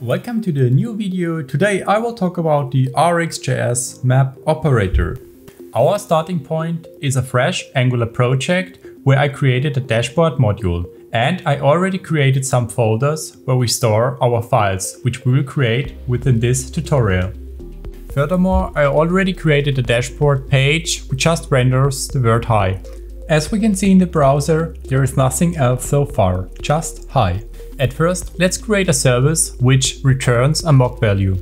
Welcome to the new video. Today I will talk about the RxJS map operator. Our starting point is a fresh Angular project where I created a dashboard module, and I already created some folders where we store our files, which we will create within this tutorial. Furthermore, I already created a dashboard page which just renders the word hi. As we can see in the browser, there is nothing else so far, just hi. At first, let's create a service which returns a mock value.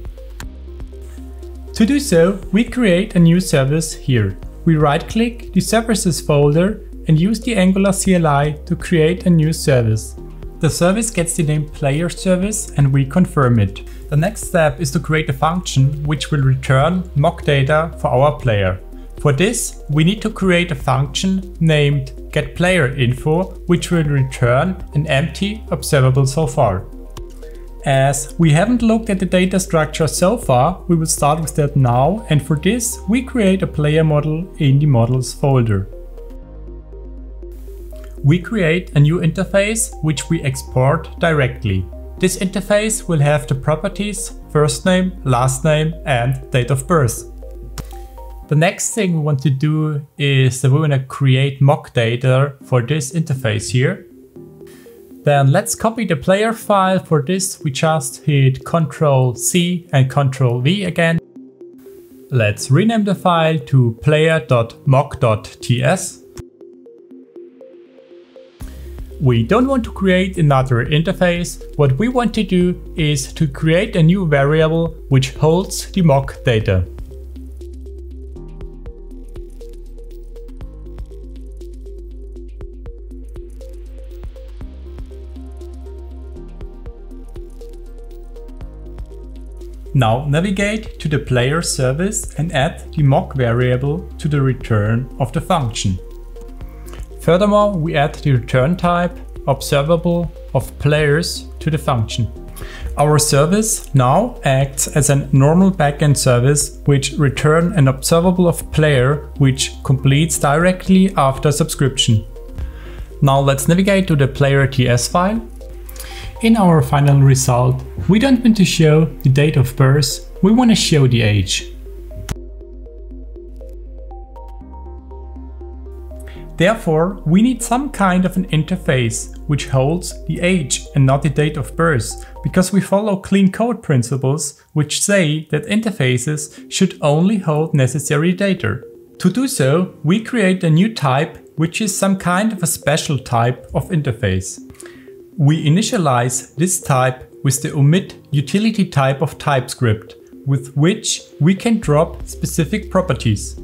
To do so, we create a new service here. We right-click the services folder and use the Angular CLI to create a new service. The service gets the name PlayerService and we confirm it. The next step is to create a function which will return mock data for our player. For this, we need to create a function named getPlayerInfo, which will return an empty observable so far. As we haven't looked at the data structure so far, we will start with that now, and for this we create a player model in the models folder. We create a new interface which we export directly. This interface will have the properties first name, last name and date of birth. The next thing we want to do is that we want to create mock data for this interface here. Then let's copy the player file. For this we just hit Ctrl+C and Ctrl+V again. Let's rename the file to player.mock.ts. We don't want to create another interface. What we want to do is to create a new variable which holds the mock data. Now navigate to the player service and add the mock variable to the return of the function. Furthermore, we add the return type ObservableOfPlayers to the function. Our service now acts as a normal backend service which returns an ObservableOfPlayer which completes directly after subscription. Now let's navigate to the PlayerTS file. In our final result, we don't want to show the date of birth, we want to show the age. Therefore, we need some kind of an interface which holds the age and not the date of birth, because we follow clean code principles which say that interfaces should only hold necessary data. To do so, we create a new type which is some kind of a special type of interface. We initialize this type with the omit utility type of TypeScript, with which we can drop specific properties.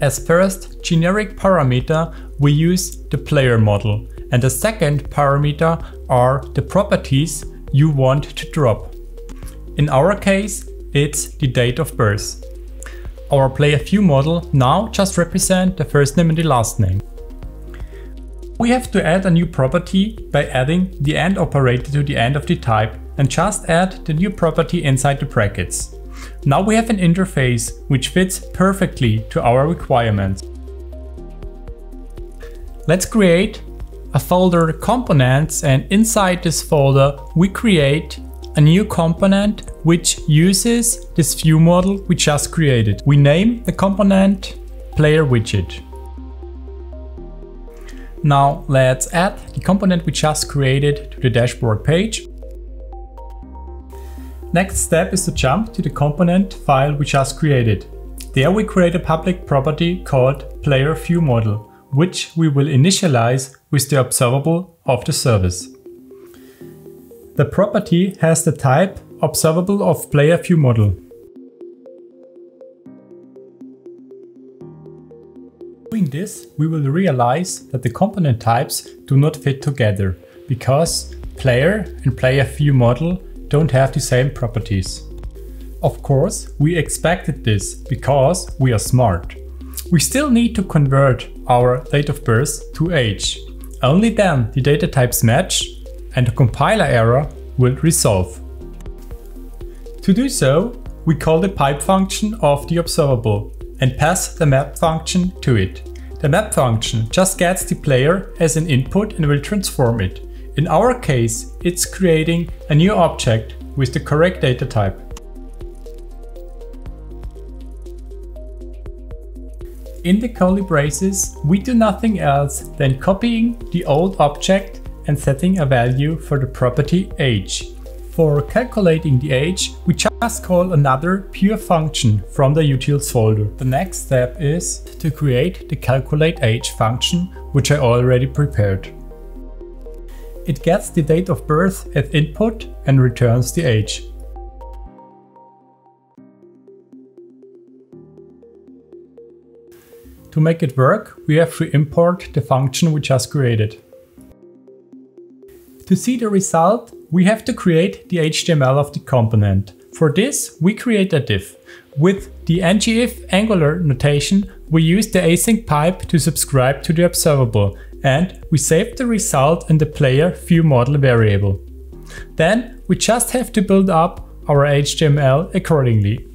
As first generic parameter, we use the player model, and the second parameter are the properties you want to drop. In our case, it's the date of birth. Our PlayerViewModel now just represents the first name and the last name. We have to add a new property by adding the AND operator to the end of the type and just add the new property inside the brackets. Now we have an interface which fits perfectly to our requirements. Let's create a folder components, and inside this folder we create a new component which uses this view model we just created. We name the component PlayerWidget. Now let's add the component we just created to the dashboard page. Next step is to jump to the component file we just created. There we create a public property called PlayerViewModel, which we will initialize with the observable of the service. The property has the type ObservableOfPlayerViewModel. Doing this, we will realize that the component types do not fit together because player and PlayerViewModel don't have the same properties. Of course, we expected this because we are smart. We still need to convert our date of birth to age. Only then the data types match and the compiler error will resolve. To do so, we call the pipe function of the observable and pass the map function to it. The map function just gets the player as an input and will transform it. In our case, it's creating a new object with the correct data type. In the curly braces, we do nothing else than copying the old object and setting a value for the property age. For calculating the age, we just call another pure function from the utils folder. The next step is to create the calculateAge function, which I already prepared. It gets the date of birth as input and returns the age. To make it work, we have to import the function we just created. To see the result, we have to create the HTML of the component. For this, we create a div. With the ngIf Angular notation, we use the async pipe to subscribe to the observable, and we save the result in the PlayerViewModel variable. Then we just have to build up our HTML accordingly.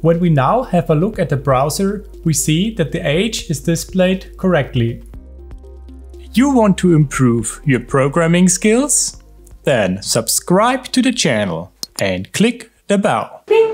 When we now have a look at the browser, we see that the age is displayed correctly. You want to improve your programming skills? Then subscribe to the channel and click the bell. Bing.